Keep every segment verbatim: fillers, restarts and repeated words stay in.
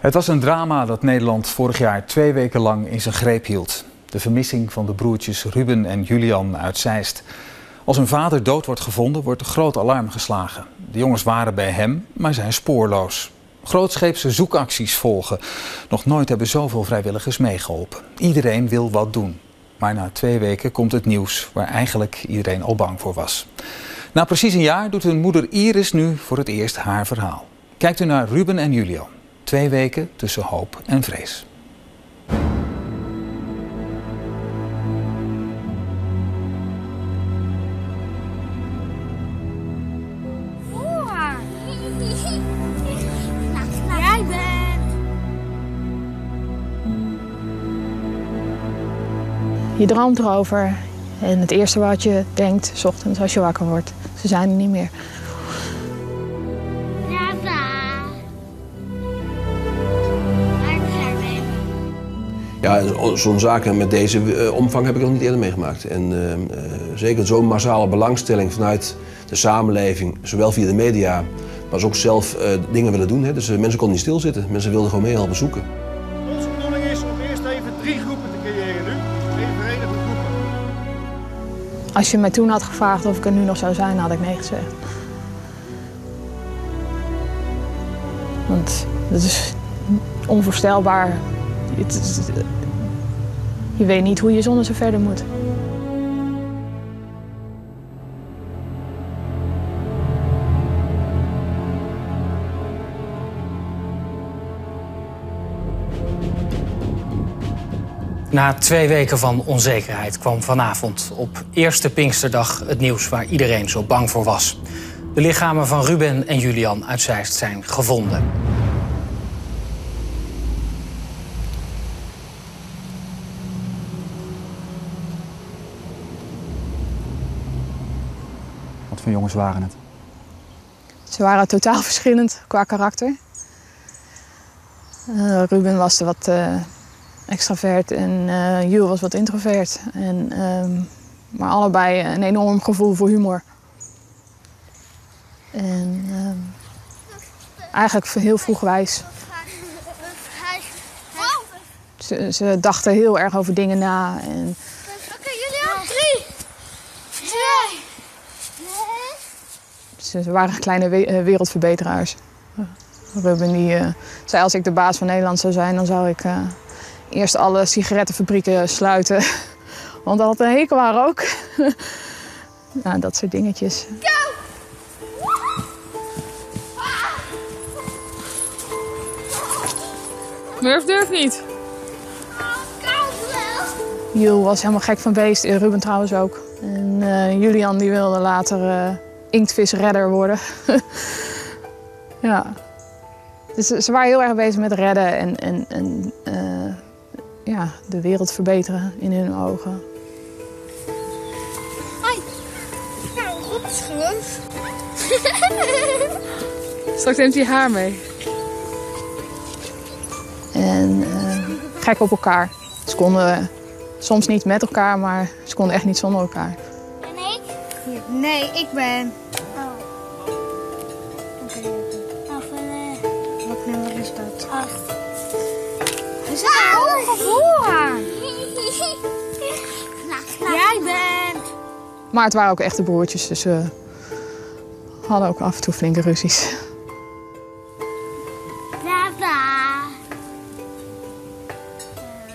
Het was een drama dat Nederland vorig jaar twee weken lang in zijn greep hield. De vermissing van de broertjes Ruben en Julian uit Zeist. Als hun vader dood wordt gevonden, wordt een groot alarm geslagen. De jongens waren bij hem, maar zijn spoorloos. Grootscheepse zoekacties volgen. Nog nooit hebben zoveel vrijwilligers meegeholpen. Iedereen wil wat doen. Maar na twee weken komt het nieuws waar eigenlijk iedereen al bang voor was. Na precies een jaar doet hun moeder Iris nu voor het eerst haar verhaal. Kijkt u naar Ruben en Julian. Twee weken tussen hoop en vrees. Je droomt erover en het eerste wat je denkt, 's ochtends als je wakker wordt, ze zijn er niet meer. Ja, zo'n zaken met deze uh, omvang heb ik nog niet eerder meegemaakt. En uh, uh, zeker zo'n massale belangstelling vanuit de samenleving, zowel via de media, maar ze ook zelf uh, dingen willen doen. Hè. Dus uh, mensen konden niet stilzitten, mensen wilden gewoon meehelpen zoeken. Onze bedoeling is om eerst even drie groepen te creëren nu, even verenigde groepen. Als je mij toen had gevraagd of ik er nu nog zou zijn, had ik nee gezegd. Want dat is onvoorstelbaar. Je weet niet hoe je zonder ze verder moet. Na twee weken van onzekerheid kwam vanavond op Eerste Pinksterdag het nieuws waar iedereen zo bang voor was. De lichamen van Ruben en Julian uit Zeist zijn gevonden. Wat voor jongens waren het? Ze waren totaal verschillend qua karakter. Uh, Ruben was de wat uh, extravert en uh, Jules was wat introvert. En, um, maar allebei een enorm gevoel voor humor. En um, eigenlijk heel vroegwijs. Ze, ze dachten heel erg over dingen na. En... Oké, jullie al? Drie, twee. Ze waren kleine wereldverbeteraars. Ruben die, uh, zei, als ik de baas van Nederland zou zijn, dan zou ik uh, eerst alle sigarettenfabrieken sluiten. Want dat had een hekel waren ook. Nou, dat soort dingetjes. Go! Murf durft niet. Jules was helemaal gek van beest, Ruben trouwens ook. En uh, Julian die wilde later... Uh, inktvisredder worden. Ja. Dus ze waren heel erg bezig met redden en, en, en uh, ja, de wereld verbeteren in hun ogen. Hoi. Nou, goed is gewond. Straks neemt hij haar mee. En uh, gek op elkaar. Ze konden soms niet met elkaar, maar ze konden echt niet zonder elkaar. Nee, ik ben. Oh. Oké. Okay. Uh... Wat nummer is dat? Acht. We zijn al geboren. Jij bent. Maar het waren ook echte broertjes, dus we uh, hadden ook af en toe flinke ruzies. Baba.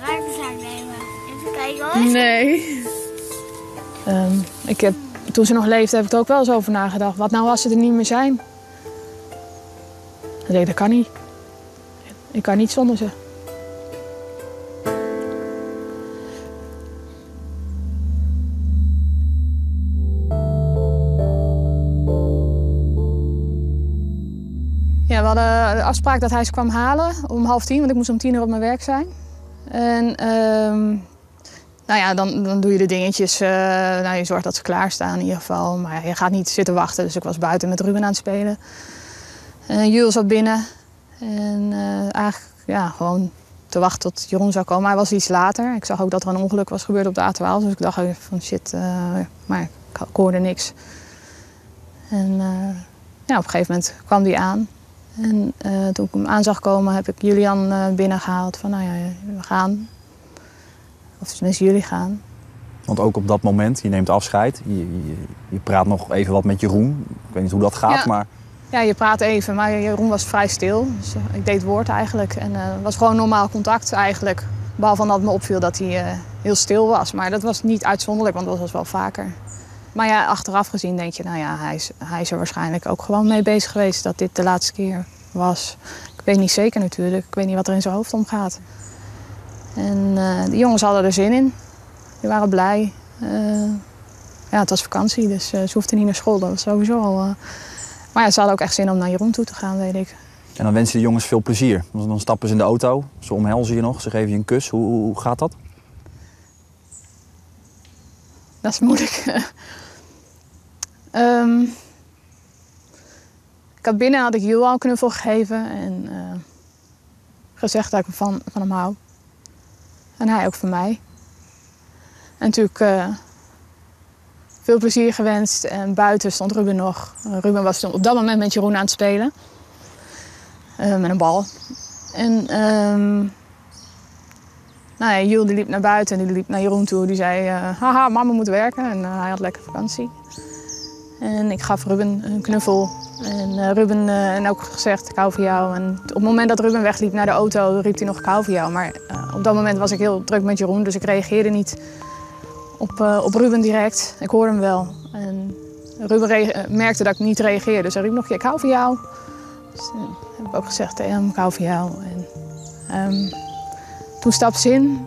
Ruimte nemen. Even kijken hoor. Nee. um, ik heb. Toen ze nog leefde heb ik er ook wel eens over nagedacht. Wat nou als ze er niet meer zijn? Ik dacht, dat kan niet. Ik kan niet zonder ze. Ja, we hadden de afspraak dat hij ze kwam halen om half tien. Want ik moest om tien uur op mijn werk zijn. En... Uh... Nou ja, dan, dan doe je de dingetjes. Uh, nou, je zorgt dat ze klaarstaan in ieder geval. Maar ja, je gaat niet zitten wachten. Dus ik was buiten met Ruben aan het spelen. En Jules zat binnen. En uh, eigenlijk ja, gewoon te wachten tot Jeroen zou komen. Hij was iets later. Ik zag ook dat er een ongeluk was gebeurd op de A twaalf. Dus ik dacht van shit, uh, maar ik, ik hoorde niks. En uh, ja, op een gegeven moment kwam hij aan. En uh, toen ik hem aan zag komen, heb ik Julian uh, binnengehaald van nou ja, we gaan. Of tenminste jullie gaan. Want ook op dat moment, je neemt afscheid, je, je, je praat nog even wat met Jeroen. Ik weet niet hoe dat gaat, ja. maar... Ja, je praat even, maar Jeroen was vrij stil. Dus ik deed woord eigenlijk. En het uh, was gewoon normaal contact eigenlijk. Behalve dat me opviel dat hij uh, heel stil was. Maar dat was niet uitzonderlijk, want dat was wel vaker. Maar ja, achteraf gezien denk je, nou ja, hij is, hij is er waarschijnlijk ook gewoon mee bezig geweest dat dit de laatste keer was. Ik weet niet zeker natuurlijk, ik weet niet wat er in zijn hoofd omgaat. En uh, de jongens hadden er zin in, die waren blij. Uh, ja, het was vakantie, dus uh, ze hoefden niet naar school, dat was sowieso al... Uh... Maar ja, ze hadden ook echt zin om naar Jeroen toe te gaan, weet ik. En dan wensen de jongens veel plezier. Dan stappen ze in de auto, ze omhelzen je nog, ze geven je een kus. Hoe, hoe gaat dat? Dat is moeilijk. Um, ik had binnen had ik Jules al een knuffel gegeven en uh, gezegd dat ik van, van hem hou. En hij ook van mij. En natuurlijk uh, veel plezier gewenst. En buiten stond Ruben nog. Uh, Ruben was op dat moment met Jeroen aan het spelen. Uh, met een bal. En um, nou ja, Jules die liep naar buiten en die liep naar Jeroen toe. Die zei, uh, haha, mama moet werken. En uh, hij had lekker vakantie. En ik gaf Ruben een knuffel. En uh, Ruben, uh, en ook gezegd, ik hou van jou. En op het moment dat Ruben wegliep naar de auto, riep hij nog, ik hou van jou. Maar uh, op dat moment was ik heel druk met Jeroen, dus ik reageerde niet op, uh, op Ruben direct. Ik hoorde hem wel. En Ruben merkte dat ik niet reageerde, dus hij riep nog, ik hou van jou. Dus uh, heb ik ook gezegd tegen hem, ik hou van jou. En, um, toen stapte ze in.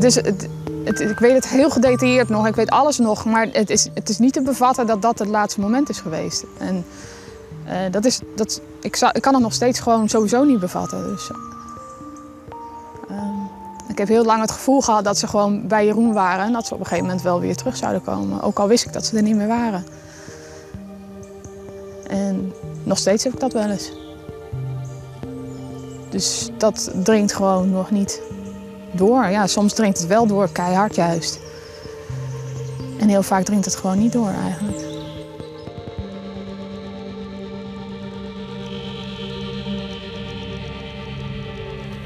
Dus het, het, ik weet het heel gedetailleerd nog, ik weet alles nog, maar het is, het is niet te bevatten dat dat het laatste moment is geweest. En uh, dat is, dat, ik, zou, ik kan het nog steeds gewoon sowieso niet bevatten. Dus, uh, ik heb heel lang het gevoel gehad dat ze gewoon bij Jeroen waren en dat ze op een gegeven moment wel weer terug zouden komen. Ook al wist ik dat ze er niet meer waren. En nog steeds heb ik dat wel eens. Dus dat dringt gewoon nog niet door. Ja, soms dringt het wel door, keihard juist. En heel vaak dringt het gewoon niet door eigenlijk.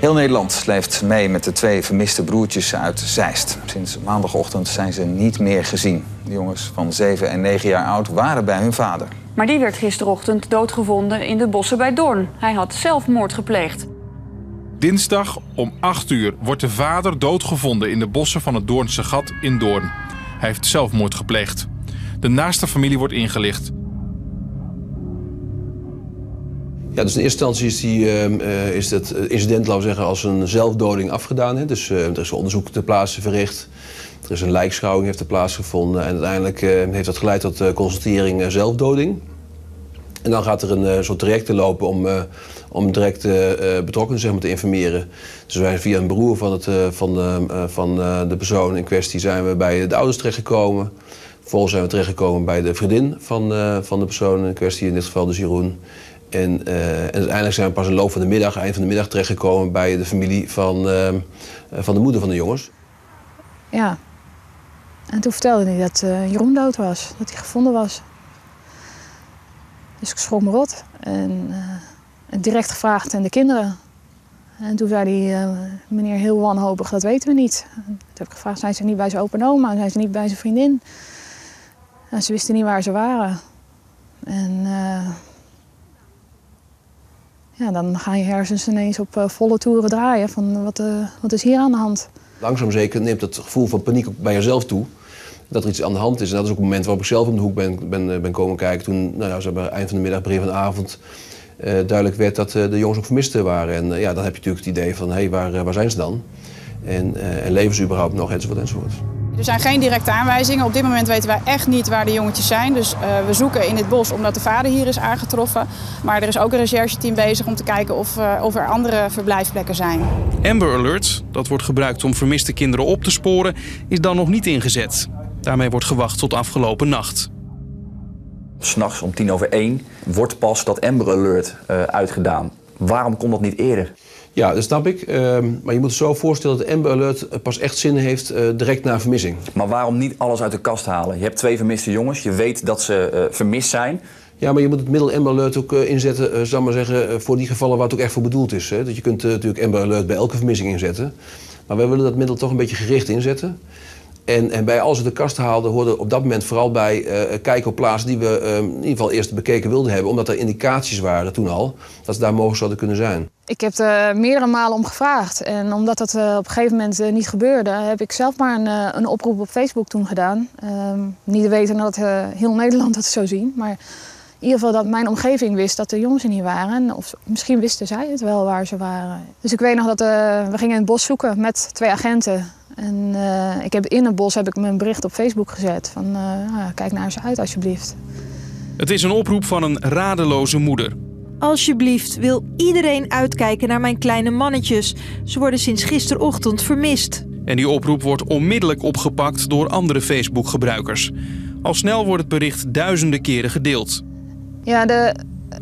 Heel Nederland leeft mee met de twee vermiste broertjes uit Zeist. Sinds maandagochtend zijn ze niet meer gezien. De jongens van zeven en negen jaar oud waren bij hun vader. Maar die werd gisterochtend doodgevonden in de bossen bij Doorn. Hij had zelfmoord gepleegd. Dinsdag om acht uur wordt de vader doodgevonden in de bossen van het Doornse gat in Doorn. Hij heeft zelfmoord gepleegd. De naaste familie wordt ingelicht. Ja, dus in eerste instantie is, die, uh, is dat incident, laten we zeggen, als een zelfdoding afgedaan. Hè? Dus uh, er is onderzoek ter plaatse verricht. Er is een lijkschouwing heeft er plaatsgevonden. En uiteindelijk uh, heeft dat geleid tot uh, constatering uh, zelfdoding. En dan gaat er een uh, soort traject lopen om, uh, om direct uh, betrokkenen zeg maar, te informeren. Dus wij via een broer van, het, uh, van, de, uh, van uh, de persoon in kwestie zijn we bij de ouders terechtgekomen. Vervolgens zijn we terechtgekomen bij de vriendin van, uh, van de persoon in kwestie, in dit geval dus Jeroen. En, uh, en uiteindelijk zijn we pas in de loop van de middag, eind van de middag terechtgekomen bij de familie van, uh, van de moeder van de jongens. Ja, en toen vertelde hij dat uh, Jeroen dood was, dat hij gevonden was. Dus ik schrok me rot en uh, direct gevraagd aan de kinderen. En toen zei hij, uh, meneer heel wanhopig, dat weten we niet. En toen heb ik gevraagd, zijn ze niet bij zijn opa en oma, zijn ze niet bij zijn vriendin? En ze wisten niet waar ze waren. En uh, ja, dan gaan je hersens ineens op uh, volle toeren draaien van wat, uh, wat is hier aan de hand? Langzaam zeker neemt het gevoel van paniek bij jezelf toe. Dat er iets aan de hand is. En dat is ook het moment waarop ik zelf om de hoek ben, ben, ben komen kijken. Toen, nou ja, ze hebben eind van de middag, begin van de avond, uh, duidelijk werd dat uh, de jongens ook vermisten waren. En uh, ja, dan heb je natuurlijk het idee van, hé, hey, waar, uh, waar zijn ze dan? En, uh, en leven ze überhaupt nog, enzovoort, enzovoort. Er zijn geen directe aanwijzingen. Op dit moment weten wij echt niet waar de jongetjes zijn. Dus uh, we zoeken in het bos omdat de vader hier is aangetroffen. Maar er is ook een rechercheteam bezig om te kijken of, uh, of er andere verblijfsplekken zijn. Amber Alert, dat wordt gebruikt om vermiste kinderen op te sporen, is dan nog niet ingezet. Daarmee wordt gewacht tot afgelopen nacht. 'S Nachts om tien over één wordt pas dat Amber Alert uh, uitgedaan. Waarom kon dat niet eerder? Ja, dat snap ik. Uh, maar je moet het zo voorstellen dat Amber Alert pas echt zin heeft uh, direct na vermissing. Maar waarom niet alles uit de kast halen? Je hebt twee vermiste jongens, je weet dat ze uh, vermist zijn. Ja, maar je moet het middel Amber Alert ook uh, inzetten, uh, zal maar zeggen, uh, voor die gevallen waar het ook echt voor bedoeld is. Hè? Dat je kunt uh, natuurlijk Amber Alert bij elke vermissing inzetten. Maar wij willen dat middel toch een beetje gericht inzetten. En, en bij als we de kast haalden, hoorden op dat moment vooral bij uh, kijken op plaatsen die we uh, in ieder geval eerst bekeken wilden hebben. Omdat er indicaties waren toen al dat ze daar mogelijk zouden kunnen zijn. Ik heb er meerdere malen om gevraagd. En omdat dat uh, op een gegeven moment uh, niet gebeurde, heb ik zelf maar een, uh, een oproep op Facebook toen gedaan. Uh, niet weten dat uh, heel Nederland dat zou zien. Maar in ieder geval dat mijn omgeving wist dat de jongens er niet waren. Of misschien wisten zij het wel waar ze waren. Dus ik weet nog dat uh, we gingen in het bos zoeken met twee agenten. En uh, ik heb in het bos heb ik mijn bericht op Facebook gezet van uh, kijk naar ze uit alsjeblieft. Het is een oproep van een radeloze moeder. Alsjeblieft wil iedereen uitkijken naar mijn kleine mannetjes. Ze worden sinds gisterochtend vermist. En die oproep wordt onmiddellijk opgepakt door andere Facebook-gebruikers. Al snel wordt het bericht duizenden keren gedeeld. Ja, de,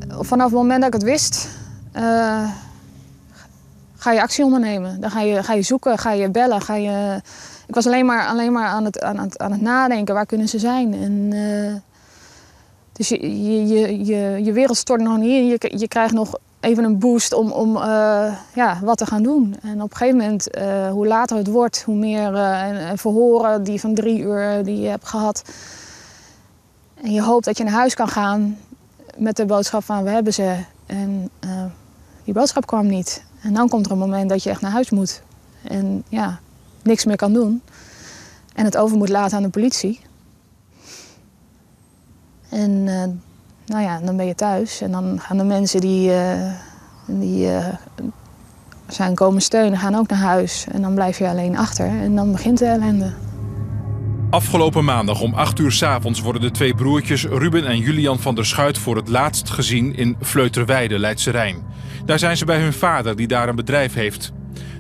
vanaf het moment dat ik het wist, uh, ga je actie ondernemen. Dan ga je, ga je zoeken, ga je bellen. Ga je... Ik was alleen maar, alleen maar aan, het, aan, het, aan het nadenken, waar kunnen ze zijn? En, uh, dus je, je, je, je wereld stort nog niet in. Je, je krijgt nog even een boost om, om uh, ja, wat te gaan doen. En op een gegeven moment, uh, hoe later het wordt, hoe meer uh, verhoren die van drie uur die je hebt gehad. En je hoopt dat je naar huis kan gaan met de boodschap van we hebben ze. En uh, die boodschap kwam niet. En dan komt er een moment dat je echt naar huis moet. En ja, niks meer kan doen. En het over moet laten aan de politie. En uh, nou ja, dan ben je thuis. En dan gaan de mensen die, uh, die uh, zijn komen steunen, gaan ook naar huis. En dan blijf je alleen achter. En dan begint de ellende. Afgelopen maandag om acht uur 's avonds worden de twee broertjes Ruben en Julian van der Schuit voor het laatst gezien in Vleuterweide, Leidse Rijn. Daar zijn ze bij hun vader, die daar een bedrijf heeft.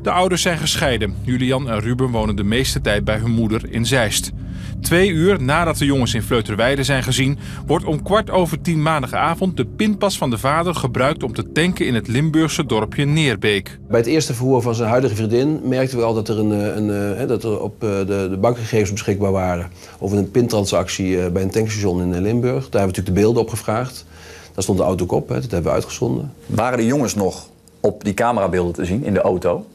De ouders zijn gescheiden. Julian en Ruben wonen de meeste tijd bij hun moeder in Zeist. Twee uur nadat de jongens in Vleuterweide zijn gezien, wordt om kwart over tien maandagavond de pinpas van de vader gebruikt om te tanken in het Limburgse dorpje Neerbeek. Bij het eerste verhoor van zijn huidige vriendin merkten we al dat er, een, een, he, dat er op de, de bankgegevens beschikbaar waren over een pintransactie bij een tankstation in Limburg. Daar hebben we natuurlijk de beelden op gevraagd. Daar stond de auto ook op, he, dat hebben we uitgezonden. Waren de jongens nog op die camerabeelden te zien in de auto?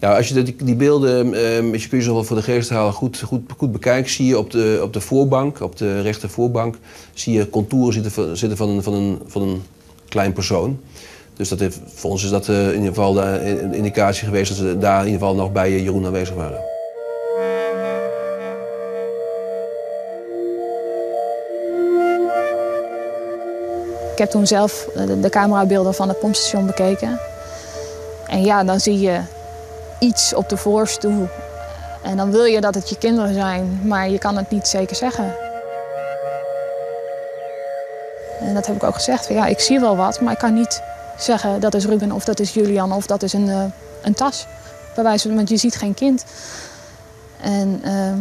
Nou, als je die, die beelden, eh, als je kun je ze wel voor de geest halen, goed, goed, goed bekijkt, zie je op de, op de voorbank, op de rechter voorbank, zie je contouren zitten, zitten van, een, van, een, van een klein persoon. Dus dat heeft, voor ons is dat uh, in ieder geval de, een indicatie geweest dat ze daar in ieder geval nog bij uh, Jeroen aanwezig waren. Ik heb toen zelf de, de camerabeelden van het pompstation bekeken. En ja, dan zie je iets op de voorstoel. En dan wil je dat het je kinderen zijn, maar je kan het niet zeker zeggen. En dat heb ik ook gezegd. Ja, ik zie wel wat, maar ik kan niet zeggen dat is Ruben of dat is Julian of dat is een, uh, een tas. Bij wijze van, want je ziet geen kind. En uh,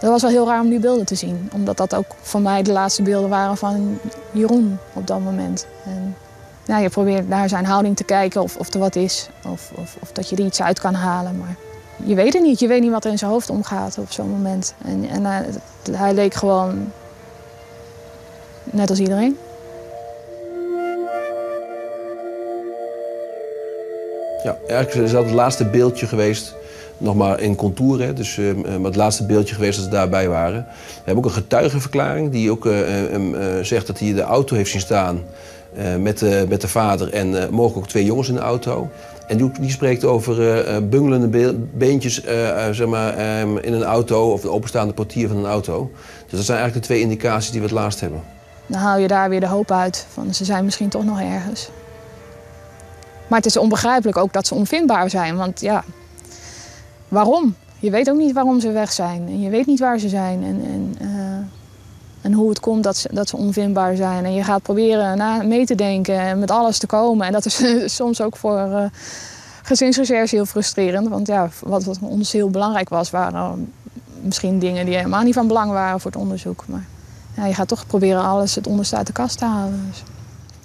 dat was wel heel raar om die beelden te zien. Omdat dat ook voor mij de laatste beelden waren van Jeroen op dat moment. En nou, je probeert naar zijn houding te kijken of, of er wat is. Of, of, of dat je er iets uit kan halen. Maar je weet het niet. Je weet niet wat er in zijn hoofd omgaat op zo'n moment. En, en hij, hij leek gewoon net als iedereen. Ja, eigenlijk is dat het laatste beeldje geweest. Nog maar in contouren, dus uh, het laatste beeldje geweest dat ze daarbij waren. We hebben ook een getuigenverklaring die ook uh, um, uh, zegt dat hij de auto heeft zien staan. Uh, met, uh, met de vader en uh, mogelijk ook twee jongens in de auto. En die, die spreekt over uh, bungelende be beentjes uh, uh, zeg maar, um, in een auto of de openstaande portier van een auto. Dus dat zijn eigenlijk de twee indicaties die we het laatst hebben. Dan haal je daar weer de hoop uit van ze zijn misschien toch nog ergens. Maar het is onbegrijpelijk ook dat ze onvindbaar zijn, want ja, waarom? Je weet ook niet waarom ze weg zijn en je weet niet waar ze zijn. En, en, uh... En hoe het komt dat ze, dat ze onvindbaar zijn. En je gaat proberen na, mee te denken en met alles te komen. En dat is soms ook voor uh, gezinsrecherche heel frustrerend. Want ja, wat, wat voor ons heel belangrijk was, waren misschien dingen die helemaal niet van belang waren voor het onderzoek. Maar ja, je gaat toch proberen alles het onderste uit de kast te halen. Dus.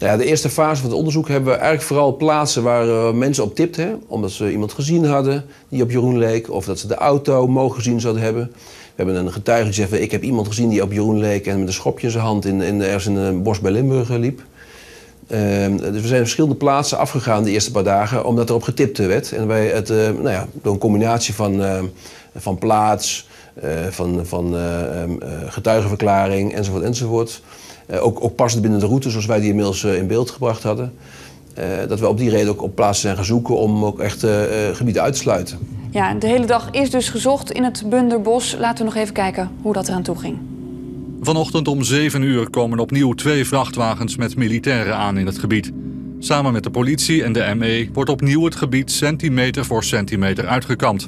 Nou ja, de eerste fase van het onderzoek hebben we eigenlijk vooral plaatsen waar uh, mensen op tipten. Omdat ze iemand gezien hadden die op Jeroen leek. Of dat ze de auto mogen gezien zouden hebben. We hebben een getuige die zegt, ik heb iemand gezien die op Jeroen leek en met een schopje in zijn hand in, in, ergens in een bos bij Limburg liep. Um, dus we zijn verschillende plaatsen afgegaan de eerste paar dagen, omdat er op getipt werd. En wij het, uh, nou ja, door een combinatie van, uh, van plaats, uh, van, van uh, uh, getuigenverklaring enzovoort enzovoort. Uh, ook, ook passend binnen de route, zoals wij die inmiddels uh, in beeld gebracht hadden. Uh, dat we op die reden ook op plaatsen zijn gaan zoeken om ook echt uh, gebieden uit te sluiten. Ja, de hele dag is dus gezocht in het Bunderbos. Laten we nog even kijken hoe dat eraan toe ging. Vanochtend om zeven uur komen opnieuw twee vrachtwagens met militairen aan in het gebied. Samen met de politie en de M E wordt opnieuw het gebied centimeter voor centimeter uitgekampt.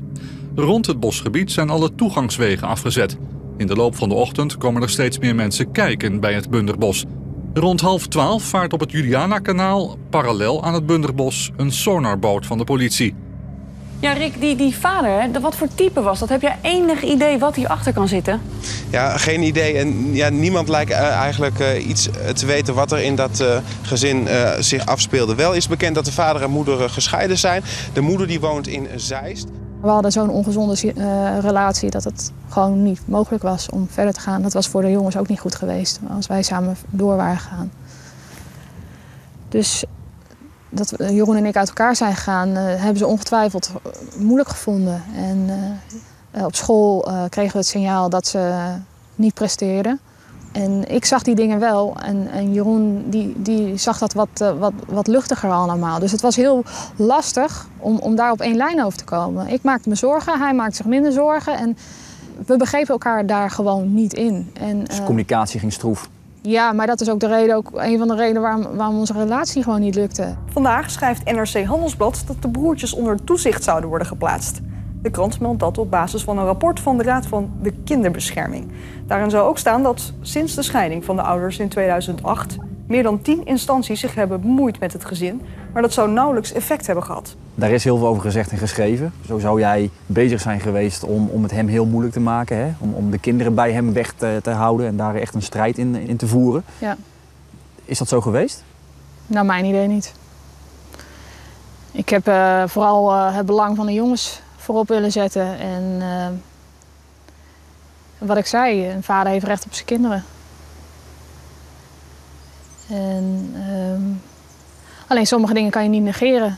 Rond het bosgebied zijn alle toegangswegen afgezet. In de loop van de ochtend komen er steeds meer mensen kijken bij het Bunderbos. Rond half twaalf vaart op het Juliana-kanaal, parallel aan het Bunderbos, een sonarboot van de politie. Ja, Rick, die, die vader, hè, wat voor type was dat? Heb jij enig idee wat hierachter kan zitten? Ja, geen idee. En ja, niemand lijkt uh, eigenlijk uh, iets te weten wat er in dat uh, gezin uh, zich afspeelde. Wel is bekend dat de vader en moeder uh, gescheiden zijn. De moeder die woont in Zeist. We hadden zo'n ongezonde uh, relatie dat het gewoon niet mogelijk was om verder te gaan. Dat was voor de jongens ook niet goed geweest als wij samen door waren gegaan. Dus... dat Jeroen en ik uit elkaar zijn gegaan, uh, hebben ze ongetwijfeld moeilijk gevonden. En uh, op school uh, kregen we het signaal dat ze uh, niet presteerden. En ik zag die dingen wel. En, en Jeroen die, die zag dat wat, uh, wat, wat luchtiger allemaal. Dus het was heel lastig om, om daar op één lijn over te komen. Ik maakte me zorgen, hij maakte zich minder zorgen. En we begrepen elkaar daar gewoon niet in. En, uh, dus de communicatie ging stroef. Ja, maar dat is ook, de reden, ook een van de redenen waarom, waarom onze relatie gewoon niet lukte. Vandaag schrijft N R C Handelsblad dat de broertjes onder toezicht zouden worden geplaatst. De krant meldt dat op basis van een rapport van de Raad van de Kinderbescherming. Daarin zou ook staan dat sinds de scheiding van de ouders in tweeduizend acht... meer dan tien instanties zich hebben bemoeid met het gezin. Maar dat zou nauwelijks effect hebben gehad. Daar is heel veel over gezegd en geschreven. Zo zou jij bezig zijn geweest om, om het hem heel moeilijk te maken. Hè? Om, om de kinderen bij hem weg te, te houden en daar echt een strijd in, in te voeren. Ja. Is dat zo geweest? Nou, mijn idee niet. Ik heb uh, vooral uh, het belang van de jongens voorop willen zetten. En uh, wat ik zei, een vader heeft recht op zijn kinderen. En, um, alleen sommige dingen kan je niet negeren.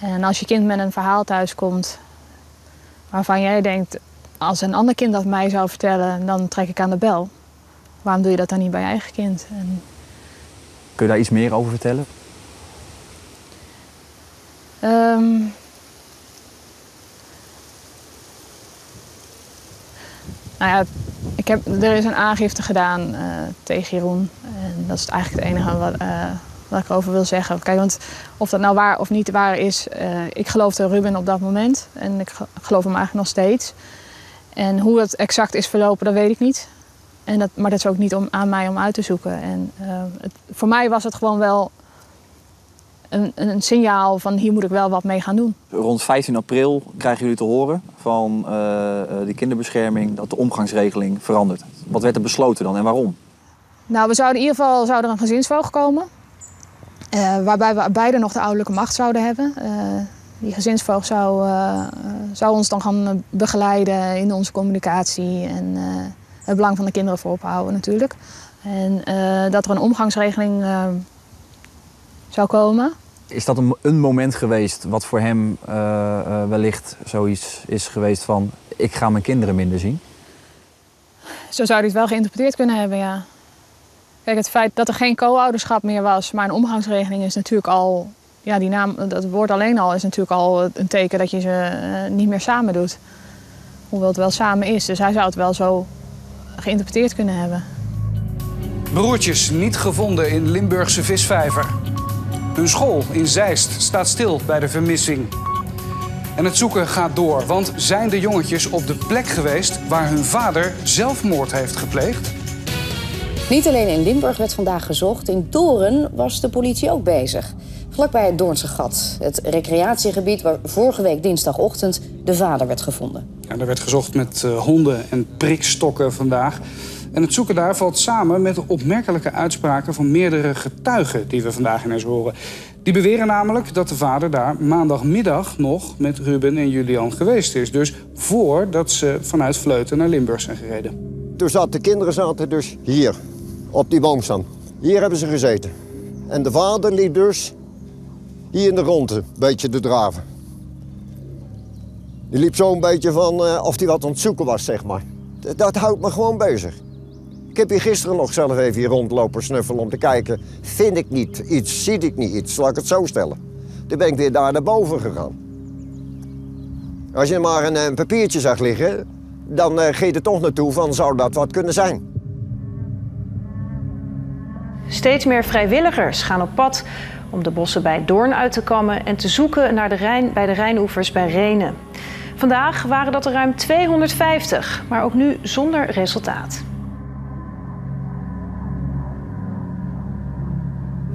En als je kind met een verhaal thuiskomt waarvan jij denkt, als een ander kind dat mij zou vertellen, dan trek ik aan de bel. Waarom doe je dat dan niet bij je eigen kind? En... kun je daar iets meer over vertellen? Um... Nou ja, ik heb, er is een aangifte gedaan uh, tegen Jeroen. En dat is eigenlijk het enige wat, uh, wat ik over wil zeggen. Kijk, want of dat nou waar of niet waar is, uh, ik geloofde Ruben op dat moment. En ik geloof hem eigenlijk nog steeds. En hoe dat exact is verlopen, dat weet ik niet. En dat, maar dat is ook niet om, aan mij om uit te zoeken. En, uh, het, voor mij was het gewoon wel een, een signaal van hier moet ik wel wat mee gaan doen. Rond vijftien april krijgen jullie te horen van uh, de kinderbescherming dat de omgangsregeling verandert. Wat werd er besloten dan en waarom? Nou, we zouden in ieder geval zou er een gezinsvoogd komen. Uh, waarbij we beide nog de ouderlijke macht zouden hebben. Uh, die gezinsvoogd zou, uh, zou ons dan gaan begeleiden in onze communicatie. En uh, het belang van de kinderen voorop houden natuurlijk. En uh, dat er een omgangsregeling uh, zou komen. Is dat een, een moment geweest wat voor hem uh, uh, wellicht zoiets is geweest van ik ga mijn kinderen minder zien? Zo zou hij het wel geïnterpreteerd kunnen hebben, ja. Kijk, het feit dat er geen co-ouderschap meer was, maar een omgangsregeling is natuurlijk al... ja, die naam, dat woord alleen al is natuurlijk al een teken dat je ze uh, niet meer samen doet. Hoewel het wel samen is, dus hij zou het wel zo geïnterpreteerd kunnen hebben. Broertjes niet gevonden in Limburgse visvijver. Hun school in Zeist staat stil bij de vermissing. En het zoeken gaat door, want zijn de jongetjes op de plek geweest waar hun vader zelfmoord heeft gepleegd? Niet alleen in Limburg werd vandaag gezocht, in Doorn was de politie ook bezig. Vlakbij het Doornse gat, het recreatiegebied waar vorige week dinsdagochtend de vader werd gevonden. Ja, er werd gezocht met uh, honden en prikstokken vandaag. En het zoeken daar valt samen met de opmerkelijke uitspraken van meerdere getuigen die we vandaag ineens horen. Die beweren namelijk dat de vader daar maandagmiddag nog met Ruben en Julian geweest is. Dus voordat ze vanuit Vleuten naar Limburg zijn gereden. Toen zaten de kinderen zaten dus hier, op die boomstam. Hier hebben ze gezeten. En de vader liep dus hier in de rondte een beetje te draven. Die liep zo een beetje van uh, of hij wat aan het zoeken was, zeg maar. Dat, dat houdt me gewoon bezig. Ik heb hier gisteren nog zelf even hier rondlopen snuffelen om te kijken. Vind ik niet iets, zie ik niet iets, laat ik het zo stellen. Toen ben ik weer daar naar boven gegaan. Als je maar een, een papiertje zag liggen, dan uh, ging je er toch naartoe van zou dat wat kunnen zijn. Steeds meer vrijwilligers gaan op pad om de bossen bij Doorn uit te kammen en te zoeken naar de Rijn, bij de Rijnoevers bij Rhenen. Vandaag waren dat er ruim tweehonderdvijftig, maar ook nu zonder resultaat.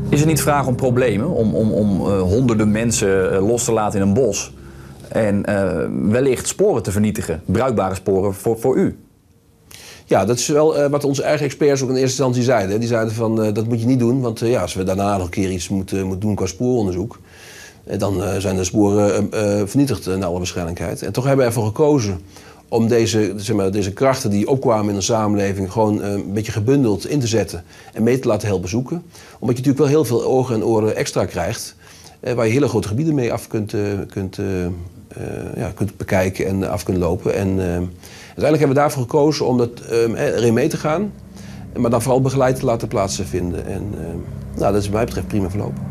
Is het niet vraag om problemen, om, om, om uh, honderden mensen uh, los te laten in een bos en uh, wellicht sporen te vernietigen, bruikbare sporen voor, voor u? Ja, dat is wel uh, wat onze eigen experts ook in eerste instantie zeiden. Die zeiden van, uh, dat moet je niet doen, want uh, ja, als we daarna nog een keer iets moeten uh, moet doen qua spooronderzoek, uh, dan uh, zijn de sporen uh, uh, vernietigd uh, naar alle waarschijnlijkheid. En toch hebben we ervoor gekozen om deze, zeg maar, deze krachten die opkwamen in de samenleving gewoon uh, een beetje gebundeld in te zetten en mee te laten helpen zoeken. Omdat je natuurlijk wel heel veel ogen en oren extra krijgt, uh, waar je hele grote gebieden mee af kunt, uh, kunt, uh, uh, ja, kunt bekijken en af kunt lopen. En, uh, uiteindelijk hebben we daarvoor gekozen om dat, uh, erin mee te gaan, maar dan vooral begeleid te laten plaatsvinden. En uh, nou, dat is wat mij betreft prima verlopen.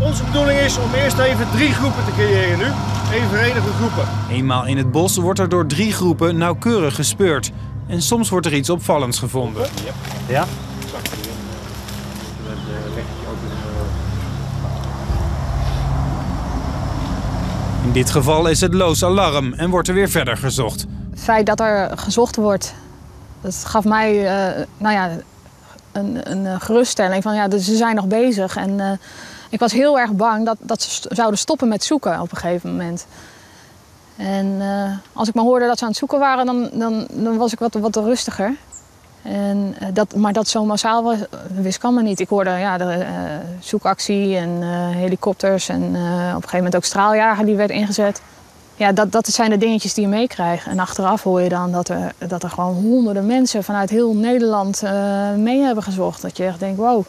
Onze bedoeling is om eerst even drie groepen te creëren nu, evenrenige groepen. Eenmaal in het bos wordt er door drie groepen nauwkeurig gespeurd. En soms wordt er iets opvallends gevonden. Ja? In dit geval is het loos alarm en wordt er weer verder gezocht. Het feit dat er gezocht wordt, dat gaf mij uh, nou ja, een, een geruststelling van ja, ze zijn nog bezig. En uh, ik was heel erg bang dat, dat ze zouden stoppen met zoeken op een gegeven moment. En uh, als ik maar hoorde dat ze aan het zoeken waren, dan, dan, dan was ik wat, wat rustiger. En, uh, dat, maar dat zo massaal was, wist ik allemaal niet. Ik hoorde ja, de uh, zoekactie en uh, helikopters en uh, op een gegeven moment ook straaljager die werd ingezet. Ja, dat, dat zijn de dingetjes die je meekrijgt. En achteraf hoor je dan dat er, dat er gewoon honderden mensen vanuit heel Nederland uh, mee hebben gezocht. Dat je echt denkt, wow,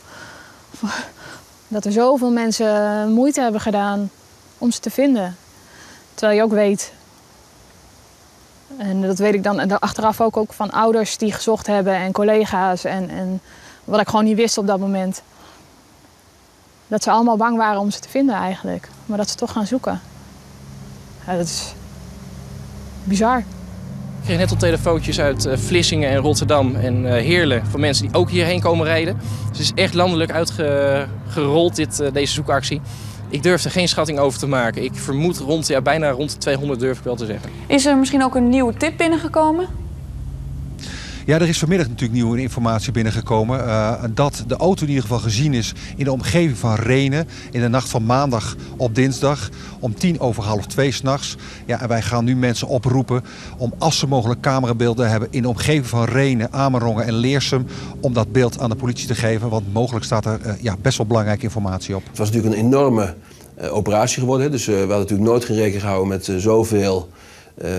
dat er zoveel mensen moeite hebben gedaan om ze te vinden. Terwijl je ook weet, en dat weet ik dan achteraf ook, ook van ouders die gezocht hebben en collega's. En, en wat ik gewoon niet wist op dat moment. Dat ze allemaal bang waren om ze te vinden eigenlijk. Maar dat ze toch gaan zoeken. Ja, dat is bizar. Ik kreeg net al telefoontjes uit uh, Vlissingen en Rotterdam en uh, Heerlen van mensen die ook hierheen komen rijden. Dus het is echt landelijk uitgerold, dit, uh, deze zoekactie. Ik durf er geen schatting over te maken. Ik vermoed rond, ja, bijna rond de tweehonderd durf ik wel te zeggen. Is er misschien ook een nieuwe tip binnengekomen? Ja, er is vanmiddag natuurlijk nieuwe informatie binnengekomen. Uh, dat de auto in ieder geval gezien is in de omgeving van Rhenen. In de nacht van maandag op dinsdag. Om tien over half twee s'nachts. Ja, en wij gaan nu mensen oproepen om als ze mogelijk camerabeelden hebben in de omgeving van Rhenen, Amerongen en Leersum. Om dat beeld aan de politie te geven. Want mogelijk staat er uh, ja, best wel belangrijke informatie op. Het was natuurlijk een enorme uh, operatie geworden. Dus uh, we hadden natuurlijk nooit geen rekening gehouden met uh, zoveel... Uh,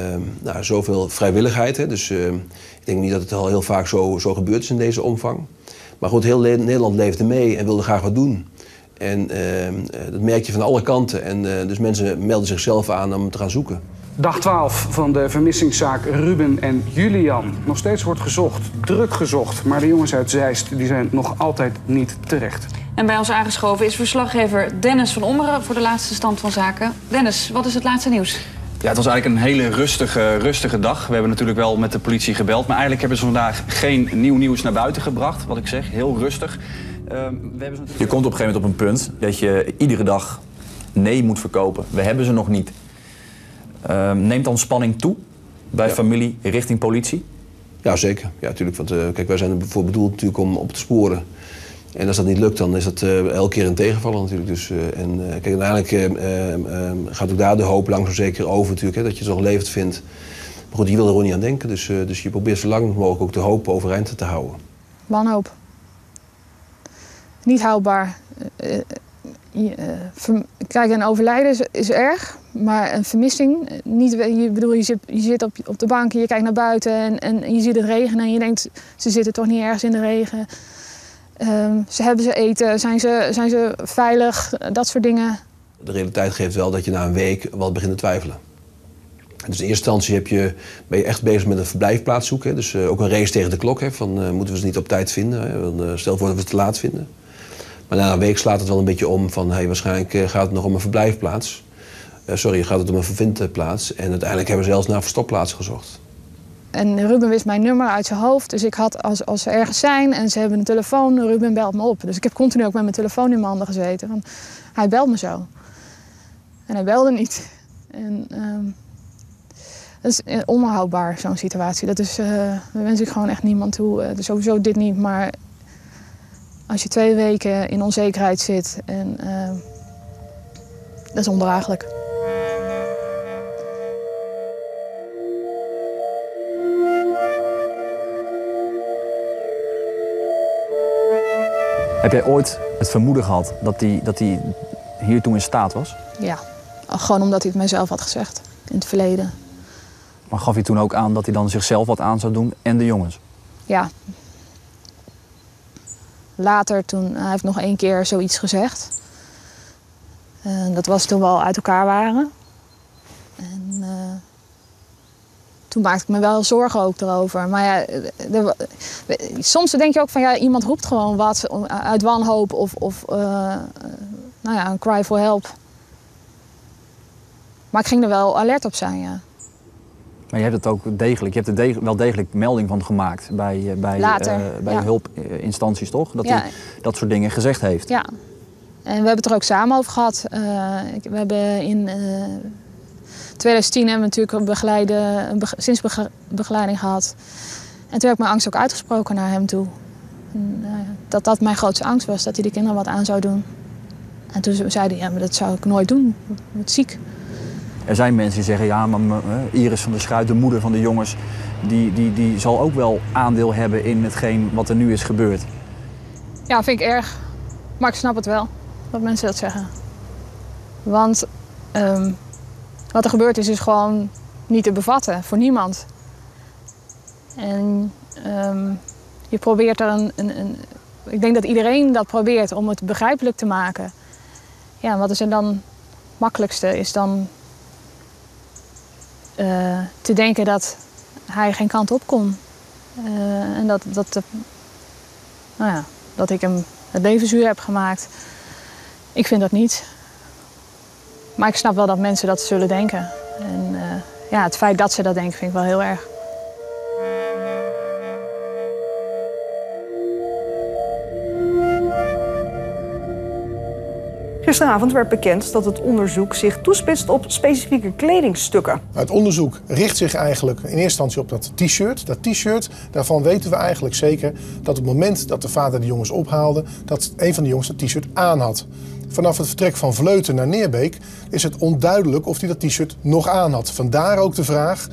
nou, zoveel vrijwilligheid. Hè? Dus uh, ik denk niet dat het al heel vaak zo, zo gebeurd is in deze omvang. Maar goed, heel Le- Nederland leefde mee en wilde graag wat doen. En uh, dat merk je van alle kanten. En uh, dus mensen melden zichzelf aan om te gaan zoeken. Dag twaalf van de vermissingszaak Ruben en Julian. Nog steeds wordt gezocht, druk gezocht. Maar de jongens uit Zeist die zijn nog altijd niet terecht. En bij ons aangeschoven is verslaggever Dennis van Ommeren voor de laatste stand van zaken. Dennis, wat is het laatste nieuws? Ja, het was eigenlijk een hele rustige, rustige dag. We hebben natuurlijk wel met de politie gebeld. Maar eigenlijk hebben ze vandaag geen nieuw nieuws naar buiten gebracht. Wat ik zeg, heel rustig. Uh, we hebben ze natuurlijk... Je komt op een gegeven moment op een punt dat je iedere dag nee moet verkopen. We hebben ze nog niet. Uh, neemt dan spanning toe bij ja. Familie richting politie? Ja, zeker. Ja, natuurlijk. Want uh, kijk, wij zijn ervoor bedoeld natuurlijk om op te sporen. En als dat niet lukt, dan is dat uh, elke keer een tegenvaller natuurlijk. Dus, uh, en uh, kijk, uiteindelijk uh, uh, uh, gaat ook daar de hoop langzaam zeker over natuurlijk. Hè, dat je het nog levend vindt. Maar goed, je wil er gewoon niet aan denken. Dus, uh, dus je probeert zo lang mogelijk ook de hoop overeind te houden. Wanhoop. Niet houdbaar. Uh, uh, ver, kijk, een overlijden is, is erg. Maar een vermissing, niet, je, bedoel, je zit, je zit op, op de bank en je kijkt naar buiten en, en je ziet het regenen en je denkt, ze zitten toch niet ergens in de regen. Um, ze hebben ze eten, zijn ze, zijn ze veilig, dat soort dingen. De realiteit geeft wel dat je na een week wat begint te twijfelen. Dus in eerste instantie heb je, ben je echt bezig met een verblijfplaats zoeken. Dus uh, ook een race tegen de klok, hè, van uh, moeten we ze niet op tijd vinden, hè, want, uh, stel voor dat we ze te laat vinden. Maar na een week slaat het wel een beetje om van hey, waarschijnlijk uh, gaat het nog om een verblijfplaats. Uh, sorry, gaat het om een vervindplaats. En uiteindelijk hebben ze zelfs naar een verstopplaats gezocht. En Ruben wist mijn nummer uit zijn hoofd. Dus ik had, als, als ze ergens zijn en ze hebben een telefoon, Ruben belt me op. Dus ik heb continu ook met mijn telefoon in mijn handen gezeten. Van, hij belt me zo. En hij belde niet. En, um, dat is onhoudbaar, zo'n situatie. Dat is, uh, daar wens ik gewoon echt niemand toe. Uh, dus sowieso dit niet, maar als je twee weken in onzekerheid zit, en, uh, dat is ondraaglijk. Heb jij ooit het vermoeden gehad dat hij dat hij hiertoe in staat was? Ja, gewoon omdat hij het mijzelf had gezegd in het verleden. Maar gaf hij toen ook aan dat hij dan zichzelf wat aan zou doen en de jongens? Ja. Later, toen, hij heeft nog één keer zoiets gezegd. En dat was toen we al uit elkaar waren. En, uh, toen maakte ik me wel zorgen ook erover. Maar ja, er, soms denk je ook van ja, iemand roept gewoon wat uit wanhoop of, of uh, nou ja, een cry for help. Maar ik ging er wel alert op zijn, ja. Maar je hebt het ook degelijk, je hebt er deg- wel degelijk melding van gemaakt bij, bij, Later, uh, bij ja. hulpinstanties, toch? Dat ja. hij dat soort dingen gezegd heeft. Ja. En we hebben het er ook samen over gehad. Uh, we hebben in uh, twintig tien hebben we natuurlijk een begeleide, een be- zinsbegeleiding gehad. En toen heb ik mijn angst ook uitgesproken naar hem toe. En, uh, dat dat mijn grootste angst was, dat hij de kinderen wat aan zou doen. En toen zei hij, ja, maar dat zou ik nooit doen, ik word ziek. Er zijn mensen die zeggen, ja, maar Iris van der Schuit, de moeder van de jongens, die, die, die zal ook wel aandeel hebben in hetgeen wat er nu is gebeurd. Ja, vind ik erg. Maar ik snap het wel, dat mensen dat zeggen. Want um, wat er gebeurd is, is gewoon niet te bevatten, voor niemand. En um, je probeert er een, een, een... Ik denk dat iedereen dat probeert om het begrijpelijk te maken. Ja, wat is er dan het makkelijkste, is dan... Uh, te denken dat hij geen kant op kon. Uh, en dat, dat, uh, nou ja, dat ik hem het leven zuur heb gemaakt. Ik vind dat niet. Maar ik snap wel dat mensen dat zullen denken. En uh, ja, het feit dat ze dat denken vind ik wel heel erg. Gisteravond werd bekend dat het onderzoek zich toespitst op specifieke kledingstukken. Het onderzoek richt zich eigenlijk in eerste instantie op dat t-shirt. Dat t-shirt, daarvan weten we eigenlijk zeker dat op het moment dat de vader de jongens ophaalde, dat een van de jongens dat t-shirt aan had. Vanaf het vertrek van Vleuten naar Neerbeek is het onduidelijk of hij dat t-shirt nog aan had. Vandaar ook de vraag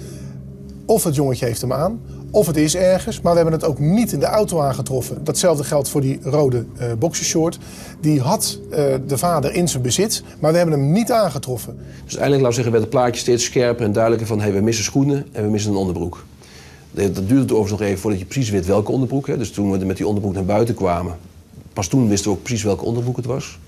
of het jongetje heeft hem aan, of het is ergens, maar we hebben het ook niet in de auto aangetroffen. Datzelfde geldt voor die rode uh, boxershort. Die had uh, de vader in zijn bezit, maar we hebben hem niet aangetroffen. Dus uiteindelijk, laat ik zeggen, werd het plaatje steeds scherper en duidelijker van hey, we missen schoenen en we missen een onderbroek. Dat duurde het overigens nog even voordat je precies weet welke onderbroek. Hè. Dus toen we met die onderbroek naar buiten kwamen, pas toen wisten we ook precies welke onderbroek het was.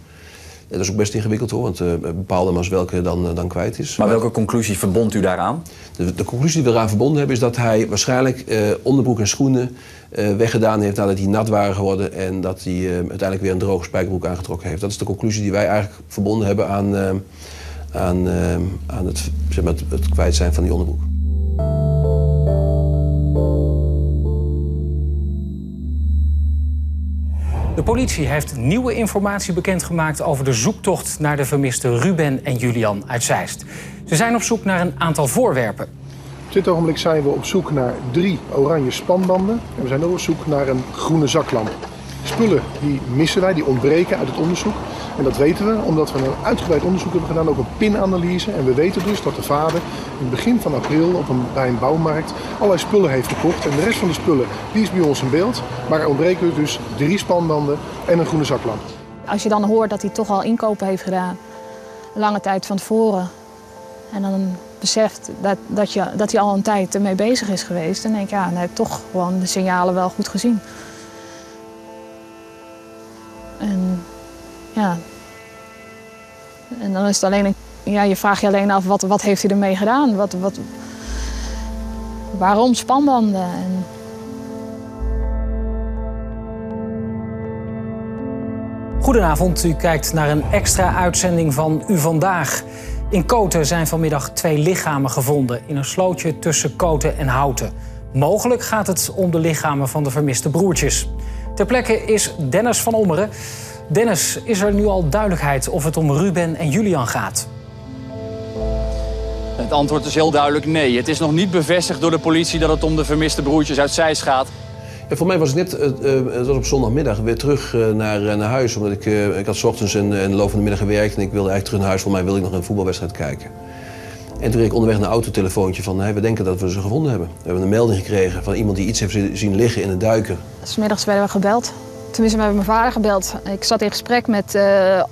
Ja, dat is ook best ingewikkeld hoor, want uh, bepaalde maar welke dan, uh, dan kwijt is. Maar welke conclusie verbond u daaraan? De, de conclusie die we eraan verbonden hebben is dat hij waarschijnlijk uh, onderbroek en schoenen uh, weggedaan heeft nadat die nat waren geworden en dat hij uh, uiteindelijk weer een droge spijkerbroek aangetrokken heeft. Dat is de conclusie die wij eigenlijk verbonden hebben aan, uh, aan, uh, aan het, zeg maar, het, het kwijt zijn van die onderbroek. De politie heeft nieuwe informatie bekendgemaakt over de zoektocht naar de vermiste Ruben en Julian uit Zeist. Ze zijn op zoek naar een aantal voorwerpen. Op dit ogenblik zijn we op zoek naar drie oranje spanbanden en we zijn ook op zoek naar een groene zaklamp. Spullen die missen wij, die ontbreken uit het onderzoek. En dat weten we omdat we een uitgebreid onderzoek hebben gedaan, ook een pinanalyse. En we weten dus dat de vader in het begin van april op een, bij een bouwmarkt allerlei spullen heeft gekocht. En de rest van de spullen die is bij ons in beeld. Maar er ontbreken dus drie spanbanden en een groene zaklamp. Als je dan hoort dat hij toch al inkopen heeft gedaan, lange tijd van tevoren. En dan beseft dat, dat, je, dat hij al een tijd ermee bezig is geweest. Dan denk ik, ja, hij heeft toch gewoon de signalen wel goed gezien. En ja, en dan is het alleen een, ja, je vraagt je alleen af, wat, wat heeft hij ermee gedaan? Wat, wat, waarom spanbanden? En... Goedenavond, u kijkt naar een extra uitzending van U Vandaag. In Kooten zijn vanmiddag twee lichamen gevonden in een slootje tussen Kooten en Houten. Mogelijk gaat het om de lichamen van de vermiste broertjes. Ter plekke is Dennis van Ommeren. Dennis, is er nu al duidelijkheid of het om Ruben en Julian gaat? Het antwoord is heel duidelijk nee. Het is nog niet bevestigd door de politie dat het om de vermiste broertjes uit Zeist gaat. Ja, voor mij was het net, uh, het was op zondagmiddag, weer terug uh, naar, uh, naar huis. Omdat ik, uh, ik had 's ochtends en de loop van de middag gewerkt en ik wilde eigenlijk terug naar huis. Voor mij wilde ik nog een voetbalwedstrijd kijken. En toen kreeg ik onderweg een autotelefoontje van, hey, we denken dat we ze gevonden hebben. We hebben een melding gekregen van iemand die iets heeft zien liggen in een duiker. 'S Middags werden we gebeld. Tenminste, we hebben mijn vader gebeld. Ik zat in gesprek met uh, een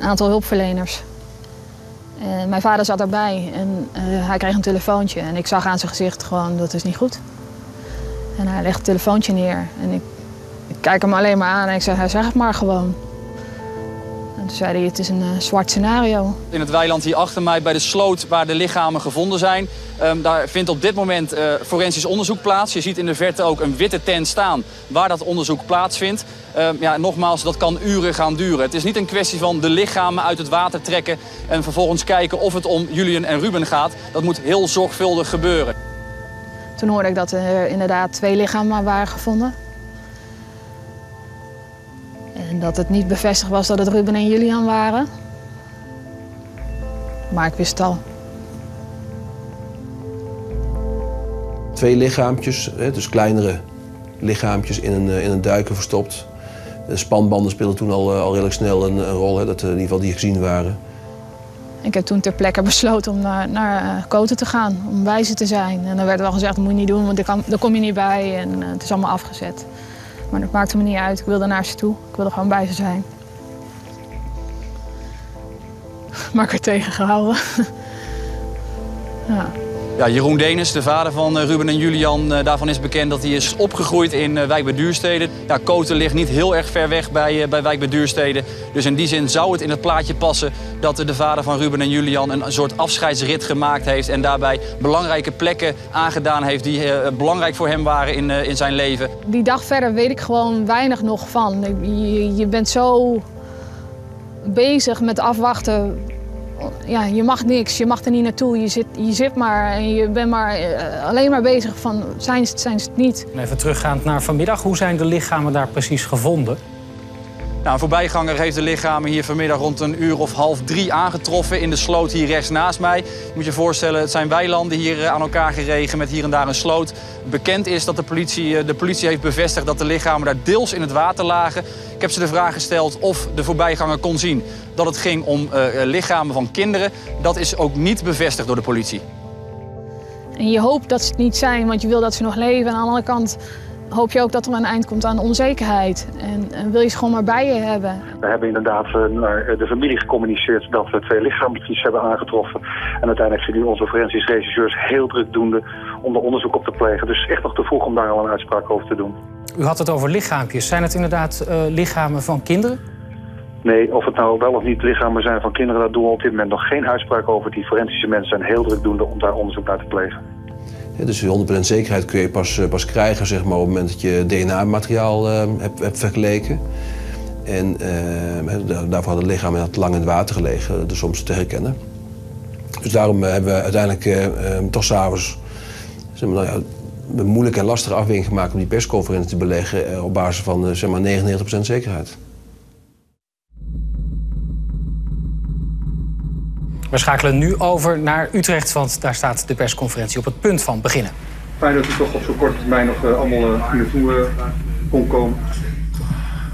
aantal hulpverleners. En mijn vader zat daarbij en uh, hij kreeg een telefoontje. En ik zag aan zijn gezicht gewoon, dat is niet goed. En hij legt het telefoontje neer en ik, ik kijk hem alleen maar aan en ik zeg, hij zegt het maar gewoon. En toen zei hij, het is een uh, zwart scenario. In het weiland hier achter mij, bij de sloot waar de lichamen gevonden zijn, um, daar vindt op dit moment uh, forensisch onderzoek plaats. Je ziet in de verte ook een witte tent staan waar dat onderzoek plaatsvindt. Um, ja, nogmaals, dat kan uren gaan duren. Het is niet een kwestie van de lichamen uit het water trekken en vervolgens kijken of het om Julian en Ruben gaat. Dat moet heel zorgvuldig gebeuren. Toen hoorde ik dat er inderdaad twee lichamen waren gevonden. En dat het niet bevestigd was dat het Ruben en Julian waren. Maar ik wist het al. Twee lichaampjes, dus kleinere lichaampjes in een, in een duiker verstopt. De spanbanden speelden toen al, al redelijk snel een, een rol, hè, dat in ieder geval die gezien waren. Ik heb toen ter plekke besloten om naar, naar Kooten te gaan, om wijzer te zijn. En dan werd wel gezegd, dat moet je niet doen, want daar kom je niet bij. En het is allemaal afgezet. Maar dat maakte me niet uit. Ik wilde naar ze toe. Ik wilde gewoon wijzer zijn. Maar ik werd tegengehouden. Ja. Ja, Jeroen Denis, de vader van Ruben en Julian, daarvan is bekend dat hij is opgegroeid in Wijk bij Duurstede. Ja, Kooten ligt niet heel erg ver weg bij, bij Wijk bij Duurstede. Dus in die zin zou het in het plaatje passen dat de vader van Ruben en Julian een soort afscheidsrit gemaakt heeft. En daarbij belangrijke plekken aangedaan heeft die uh, belangrijk voor hem waren in, uh, in zijn leven. Die dag verder weet ik gewoon weinig nog van. Je, je bent zo bezig met afwachten. Ja, je mag niks, je mag er niet naartoe, je zit, je zit maar en je bent maar, uh, alleen maar bezig van zijn ze het, zijn ze het niet. Even teruggaand naar vanmiddag, hoe zijn de lichamen daar precies gevonden? Nou, een voorbijganger heeft de lichamen hier vanmiddag rond een uur of half drie aangetroffen in de sloot hier rechts naast mij. Je moet je voorstellen, het zijn weilanden hier aan elkaar geregen met hier en daar een sloot. Bekend is dat de politie, de politie heeft bevestigd dat de lichamen daar deels in het water lagen. Ik heb ze de vraag gesteld of de voorbijganger kon zien dat het ging om uh, lichamen van kinderen. Dat is ook niet bevestigd door de politie. En je hoopt dat ze het niet zijn, want je wil dat ze nog leven. En aan de andere kant hoop je ook dat er een eind komt aan onzekerheid. En, en wil je ze gewoon maar bij je hebben. We hebben inderdaad naar de familie gecommuniceerd dat we twee lichaampjes hebben aangetroffen. En uiteindelijk zijn nu onze forensisch regisseurs heel drukdoende om er onderzoek op te plegen. Dus echt nog te vroeg om daar al een uitspraak over te doen. U had het over lichaampjes. Zijn het inderdaad uh, lichamen van kinderen? Nee, of het nou wel of niet lichamen zijn van kinderen, daar doen we op dit moment nog geen uitspraak over. Die forensische mensen zijn heel drukdoende om daar onderzoek naar te plegen. Ja, dus honderd procent zekerheid kun je pas, pas krijgen zeg maar, op het moment dat je D N A-materiaal uh, hebt, hebt vergeleken. En uh, daarvoor had het lichaam had lang in het water gelegen, dus soms te herkennen. Dus daarom uh, hebben we uiteindelijk uh, uh, toch s'avonds zeg maar, nou, ja, een moeilijke en lastige afweging gemaakt om die persconferentie te beleggen uh, op basis van uh, zeg maar negenennegentig procent zekerheid. We schakelen nu over naar Utrecht, want daar staat de persconferentie op het punt van beginnen. Fijn dat u toch op zo'n korte termijn nog uh, allemaal uh, naartoe uh, kon komen.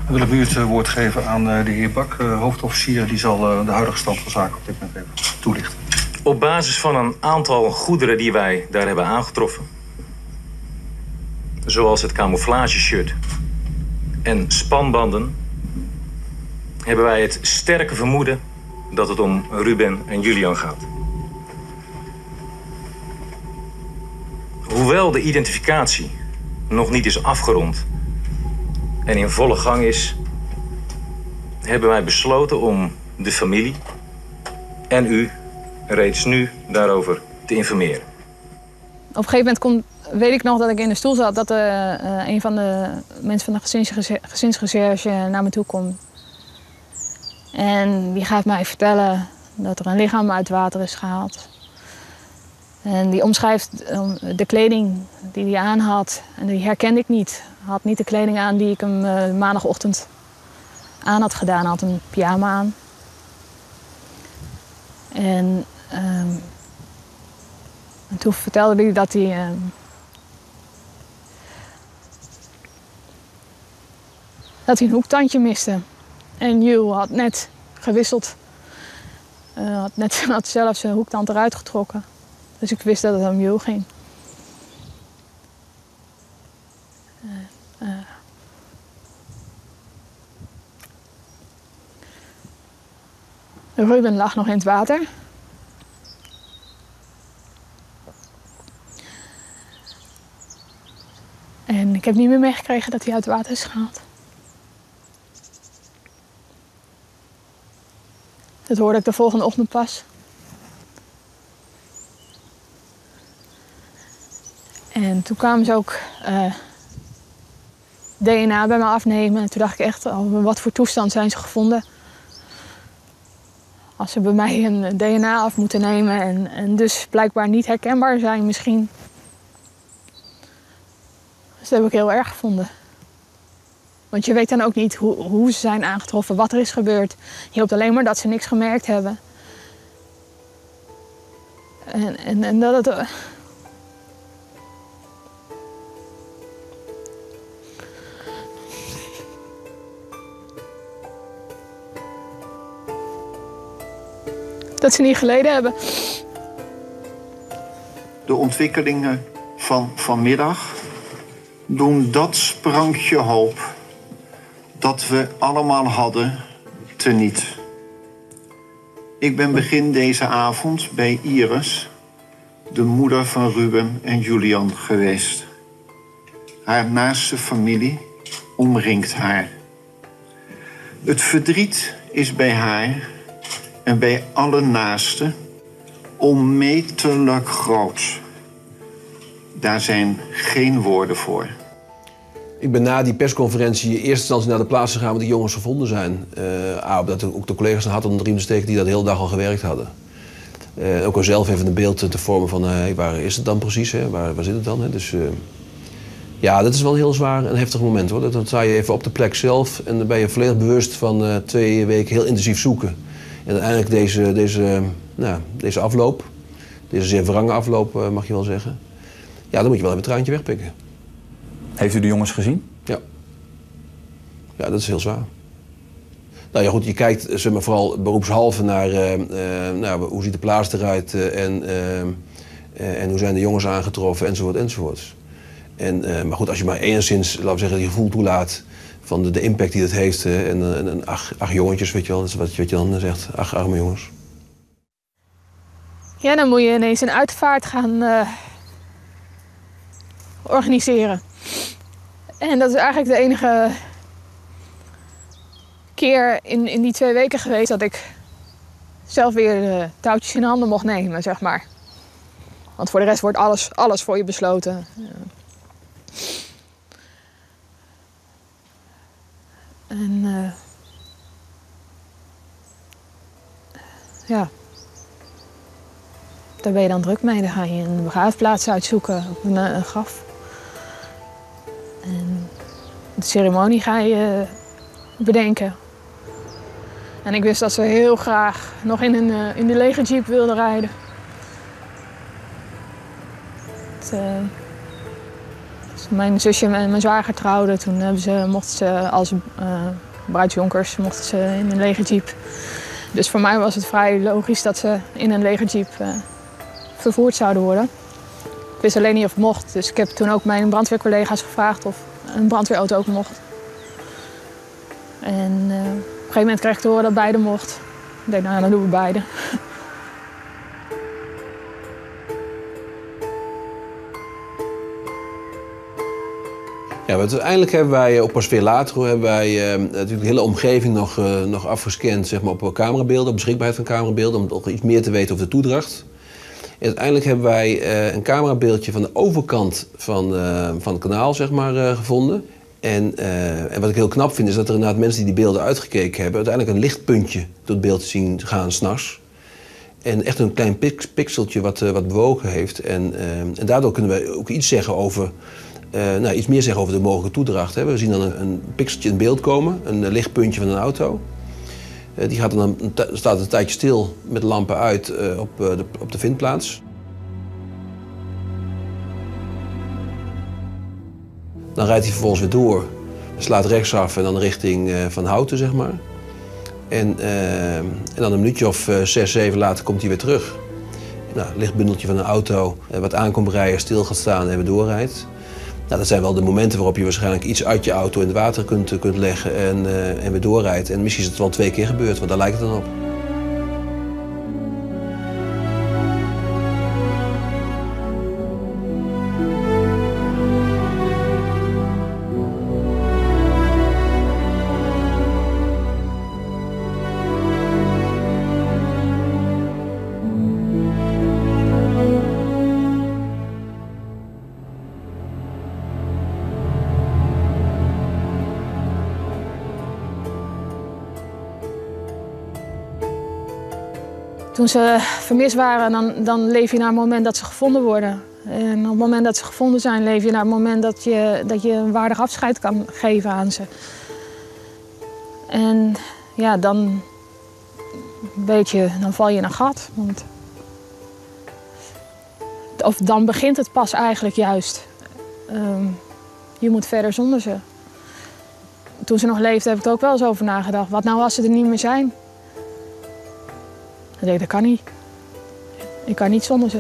Ik wil nu het uh, woord geven aan uh, de heer Bak, uh, hoofdofficier. Die zal uh, de huidige stand van zaken op dit moment even toelichten. op basis van een aantal goederen die wij daar hebben aangetroffen. Zoals het camouflageshirt en spanbanden hebben wij het sterke vermoeden dat het om Ruben en Julian gaat. Hoewel de identificatie nog niet is afgerond en in volle gang is, hebben wij besloten om de familie en u reeds nu daarover te informeren. Op een gegeven moment komt, weet ik nog dat ik in de stoel zat, dat uh, uh, een van de mensen van de gezinsrecherche, gezinsrecherche naar me toe komt. En die gaat mij vertellen dat er een lichaam uit het water is gehaald. En die omschrijft de kleding die hij aan had. En die herkende ik niet. Hij had niet de kleding aan die ik hem uh, maandagochtend aan had gedaan. Hij had een pyjama aan. En, uh, en toen vertelde hij dat hij... Uh, dat hij een hoektandje miste. En Jules had net gewisseld. Uh, had, net, had zelf zijn hoektand eruit getrokken. Dus ik wist dat het om Jules ging. Uh, uh. Ruben lag nog in het water. En ik heb niet meer meegekregen dat hij uit het water is gehaald. Dat hoorde ik de volgende ochtend pas. En toen kwamen ze ook uh, D N A bij me afnemen. En toen dacht ik echt, oh, wat voor toestand zijn ze gevonden? Als ze bij mij een D N A af moeten nemen en, en dus blijkbaar niet herkenbaar zijn misschien. Dus dat heb ik heel erg gevonden. Want je weet dan ook niet hoe, hoe ze zijn aangetroffen, wat er is gebeurd. Je hoopt alleen maar dat ze niks gemerkt hebben. En, en, en dat het... Uh, dat ze niet geleden hebben. De ontwikkelingen van vanmiddag doen dat sprankje hoop dat we allemaal hadden teniet. Ik ben begin deze avond bij Iris, de moeder van Ruben en Julian, geweest. Haar naaste familie omringt haar. Het verdriet is bij haar en bij alle naasten onmetelijk groot. Daar zijn geen woorden voor. Ik ben na die persconferentie in eerste instantie naar de plaats gegaan waar die jongens gevonden zijn. Uh, omdat ik ook de collega's had om de riem te steken die dat de hele dag al gewerkt hadden. Uh, ook al zelf even een beeld te vormen van uh, hey, waar is het dan precies, hè? Waar, waar zit het dan? Hè? Dus, uh, ja, dat is wel een heel zwaar en heftig moment, hoor. Dan sta je even op de plek zelf en dan ben je volledig bewust van uh, twee weken heel intensief zoeken. En uiteindelijk deze, deze, nou, deze afloop, deze zeer wrange afloop, mag je wel zeggen. Ja, dan moet je wel even een traantje wegpikken. Heeft u de jongens gezien? Ja. Ja, dat is heel zwaar. Nou ja, goed, je kijkt zeg maar, vooral beroepshalve naar uh, uh, nou, hoe ziet de plaats eruit uh, en, uh, uh, en hoe zijn de jongens aangetroffen enzovoort enzovoort. En, uh, maar goed, als je maar enigszins, laten we zeggen, die gevoel toelaat van de, de impact die dat heeft en, en, en ach, ach jongetjes, weet je wel, dat is wat, wat je dan zegt, ach arme jongens. Ja, dan moet je ineens een uitvaart gaan uh, organiseren. En dat is eigenlijk de enige keer in, in die twee weken geweest dat ik zelf weer de touwtjes in handen mocht nemen, zeg maar. Want voor de rest wordt alles, alles voor je besloten. Ja. En uh, ja, daar ben je dan druk mee. Dan ga je een begraafplaats uitzoeken, op een, een graf. En de ceremonie ga je uh, bedenken. En ik wist dat ze heel graag nog in, een, uh, in de lege jeep wilden rijden. Het, uh, mijn zusje en mijn zwager trouwden, toen hebben ze, mochten ze als uh, bruidsjonkers mochten ze in een lege jeep Dus voor mij was het vrij logisch dat ze in een legerjeep uh, vervoerd zouden worden. Ik wist alleen niet of het mocht, dus ik heb toen ook mijn brandweercollega's gevraagd of een brandweerauto ook mocht. En uh, op een gegeven moment kreeg ik te horen dat beide mocht. Ik dacht, nou, dan doen we beide. Ja, uiteindelijk hebben wij, op pas veel later, hebben wij eh, natuurlijk de hele omgeving nog, eh, nog afgescand, zeg maar, op camerabeelden, op beschikbaarheid van camerabeelden, om toch iets meer te weten over de toedracht. En uiteindelijk hebben wij eh, een camerabeeldje van de overkant van, eh, van het kanaal, zeg maar, eh, gevonden. En, eh, en wat ik heel knap vind is dat er inderdaad mensen die die beelden uitgekeken hebben, uiteindelijk een lichtpuntje door het beeld te zien gaan s'nachts. En echt een klein pix pixeltje wat, uh, wat bewogen heeft. En, eh, en daardoor kunnen wij ook iets zeggen over... Uh, nou, iets meer zeggen over de mogelijke toedracht. Hè. We zien dan een, een pixeltje in beeld komen, een uh, lichtpuntje van een auto. Uh, die gaat dan een, een, staat een tijdje stil met lampen uit uh, op, uh, de, op de vindplaats. Dan rijdt hij vervolgens weer door, slaat rechtsaf en dan richting uh, Van Houten, zeg maar. En, uh, en dan een minuutje of uh, zes, zeven later komt hij weer terug. Nou, een lichtbundeltje van een auto uh, wat aankomt rijden, stil gaat staan en weer doorrijdt. Nou, dat zijn wel de momenten waarop je waarschijnlijk iets uit je auto in het water kunt, kunt leggen en, uh, en weer doorrijdt. En misschien is het wel twee keer gebeurd, want daar lijkt het dan op. Toen ze vermist waren, dan, dan leef je naar het moment dat ze gevonden worden. En op het moment dat ze gevonden zijn, leef je naar het moment dat je, dat je een waardig afscheid kan geven aan ze. En ja, dan, weet je, dan val je in een gat. Want... Of dan begint het pas eigenlijk juist. Um, je moet verder zonder ze. Toen ze nog leefden, heb ik er ook wel eens over nagedacht. Wat nou als ze er niet meer zijn? Nee, dat kan niet. Ik kan niet zonder ze.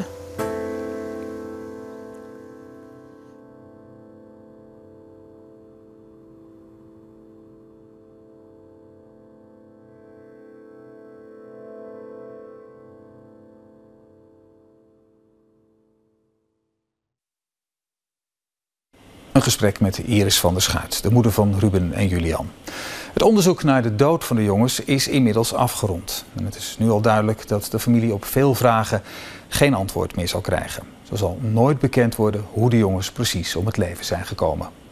Een gesprek met Iris van der Schuit, de moeder van Ruben en Julian. Het onderzoek naar de dood van de jongens is inmiddels afgerond. En het is nu al duidelijk dat de familie op veel vragen geen antwoord meer zal krijgen. Zo zal nooit bekend worden hoe de jongens precies om het leven zijn gekomen.